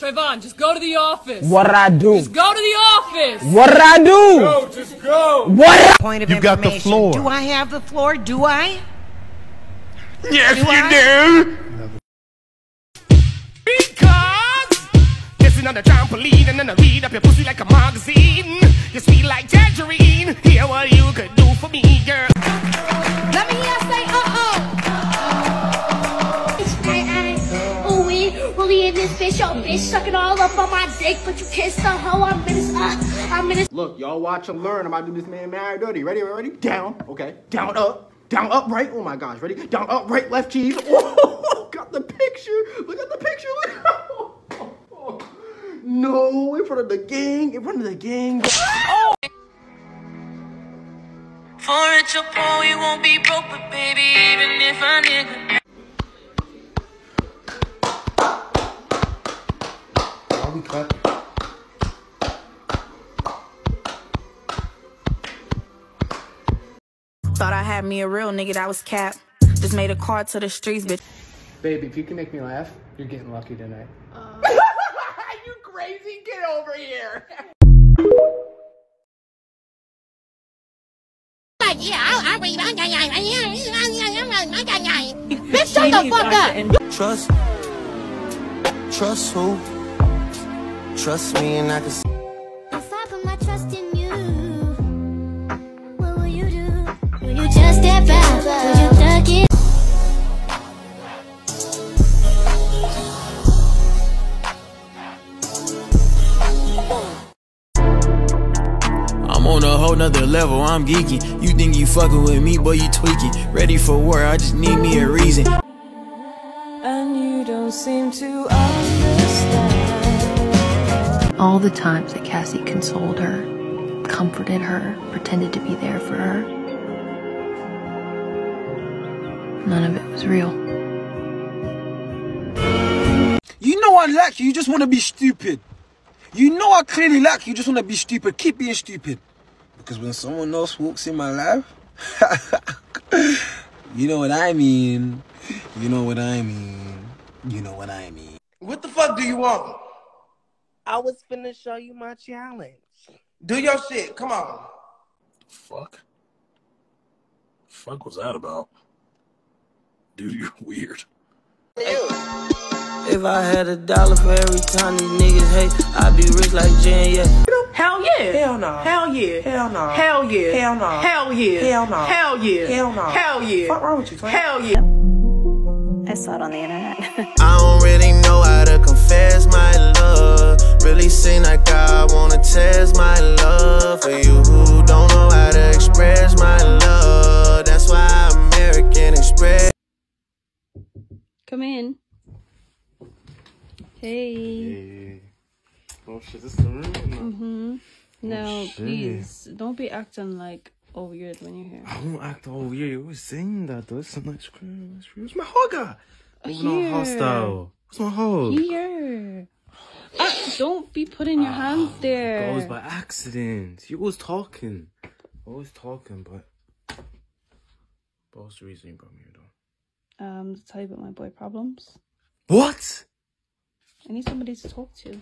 Trayvon, just go to the office. What I do? Just go to the office. What I do? Go, just go. What? Point of information. You got the floor. Do I have the floor? Do I? Yes, you do. Because this is not a trampoline, and then I read up your pussy like a magazine. You sweet like tangerine. Hear what you could do for me, girl. Let me hear say uh-oh. It's my ass. Oh, we really in this bitch. Yo, bitch sucking all up on my dick, but you kissed the hoe. I'm in this. Look, y'all watch and learn. I'm about to do this man married dirty. Ready? Ready? Down. Okay. Down, up. Down, up, right. Oh my gosh, ready? Down, up, right, left, cheese. Oh, got the picture. Look at the picture. Oh, oh, oh. No, in front of the gang. In front of the gang. Oh. For it, your boy, you won't be broke, but baby, even if I nigga. Why we clapping? Thought I had me a real nigga that was cap. Just made a call to the streets, bitch. Baby, if you can make me laugh, you're getting lucky tonight. You crazy? Get over here. Bitch, shut the fuck up. Trust who? Trust me and I can see. I thought put my trust in you. You just step out, would you duck it? I'm on a whole nother level, I'm geeky. You think you fucking with me, boy, you tweaky. Ready for war, I just need me a reason. And you don't seem to understand. All the times that Cassie consoled her, comforted her, pretended to be there for her, none of it was real. You know I like you, you just want to be stupid. You know I clearly like you, you just want to be stupid. Keep being stupid. Because when someone else walks in my life, you know what I mean. You know what I mean. You know what I mean. What the fuck do you want? I was finna show you my challenge. Do your shit, come on. Fuck? Fuck was that about? Dude, you're weird. If I had $1 for every time these niggas hate, I'd be rich like Jen, yeah. Hell yeah. Hell no. Hell yeah. Hell no. Hell yeah. Hell no. Hell yeah. Hell no. Hell yeah. Hell no. Hell yeah. What's wrong with you, twin? Hell yeah. I saw it on the internet. I don't really know how to confess my love. Really seem like I wanna test my love. For you who don't know how to express my love, that's why I'm American Express. Come in. Hey. Hey. Oh shit, is this the room? Mm-hmm. No, oh, please, don't be acting like all weird when you're here. I won't act all weird. You always saying that though. It's like screw. Where's my hugger? Moving on hostile. Where's my hug? Here. Don't be putting your hands there. That was by accident. You always talking. Always talking, but what's the reason you brought me here though? To tell you about my boy problems. What? I need somebody to talk to.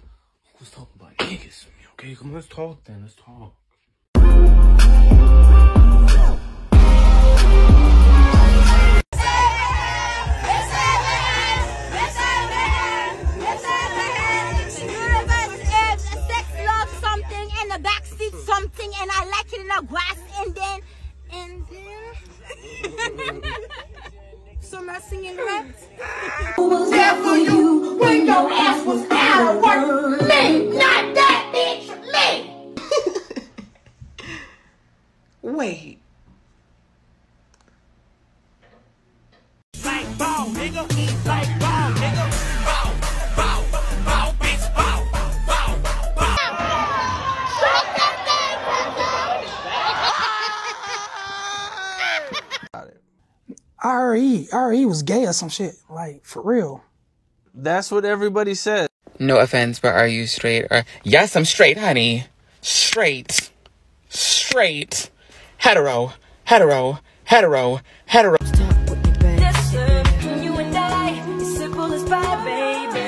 Let's talk about niggas with me, okay? Come on, let's talk then. Let's talk. It's a sex love something in the backseat something, and I like it in the grass, and then. So not singing rap. Who was there for you when your ass was out of work? Me, not that bitch, me. Wait. Like ball, nigga. Like ball, nigga. Bow, bow, bow, bitch, bow, bow, bow. Shut that thing up. R.E. was gay or some shit, like, for real. That's what everybody says. No offense, but are you straight? Or yes, I'm straight, honey. Straight. Straight. Hetero. Hetero. Hetero. Hetero. You and I, simple as bye, baby.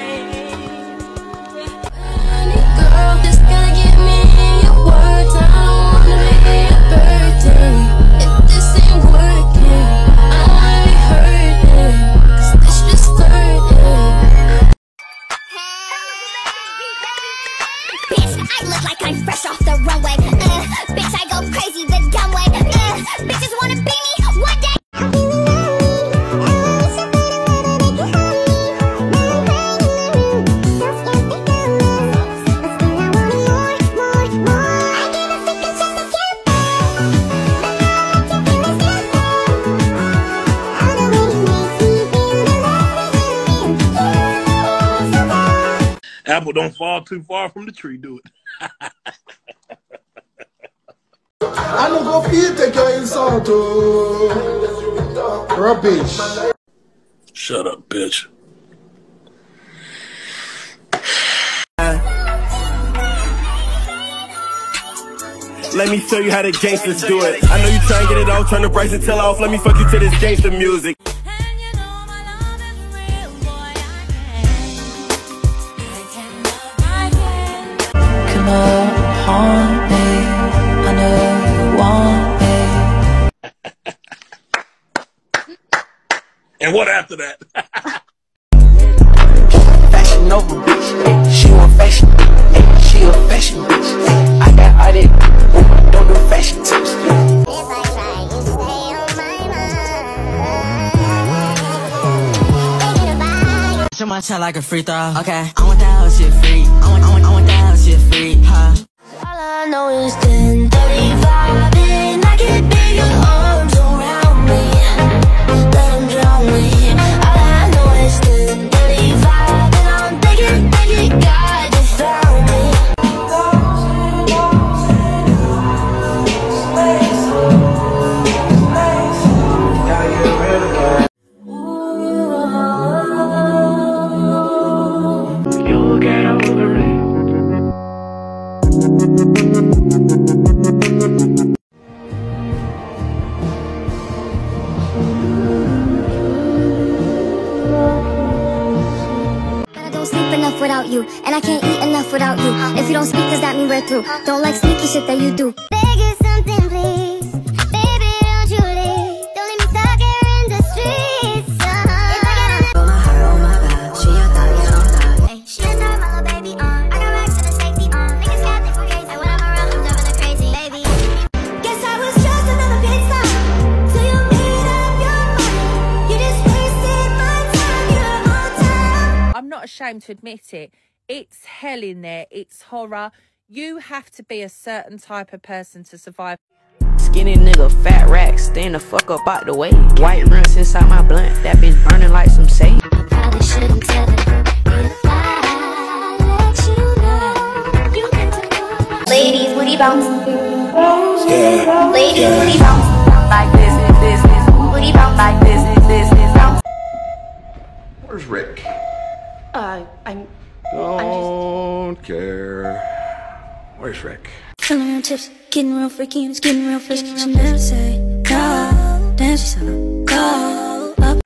apple don't fall too far from the tree, do it. I don't go feed the guy insult. Rubbish. Shut up, bitch. Let me show you how the gangsters do it. I know you try and get it off, turn the brakes and tell off. Let me fuck you to this gangster music. Come upon me, I know you want me. And what after that? Fashion over, bitch. She want fashion. She a fashion bitch. I got all that. Don't do fashion tips. If I try, you stay on my mind. Shoot my shot like a free throw. Okay, I want that whole shit free. I want that whole shit free. Huh? All I know is 10:35, and I get bigger arms around me. Let them drown me. All I know is 10:35, and I'm thinking God just found me. Without you, and I can't eat enough without you. If you don't speak, does that mean we're through? Don't like sneaky shit that you do. Beg you something, please. Baby, don't you leave. Don't leave me stuck here in the streets. Roll my heart, roll my back. She a thought, you don't die. Hey, she a thought, my little baby on. I got racks and a safety on. Niggas got things for gays, and when I'm around, I'm driving a crazy baby. Guess I was just another pizza. So you made up your money. You just wasted my time, your whole time. I'm not ashamed to admit it. It's hell in there. It's horror. You have to be a certain type of person to survive. Skinny nigga, fat rack, stand the fuck up out the way. White rinse inside my blunt, that bitch burning like some sage. I probably shouldn't tell it. If I let you know, you can tell. Ladies, booty bounce. Yeah. Ladies, yeah. Booty bounce. Like business, business. Booty bounce. Like business, business. Bounce. Where's Rick? Don't just... care. Where's Rick? Turning around tips, getting real freaky and it's getting real fresh. She never say no, then she said go up.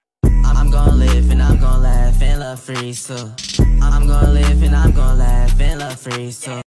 I'm gonna live and I'm gonna laugh and love free, so I'm gonna live and I'm gonna laugh and love free, so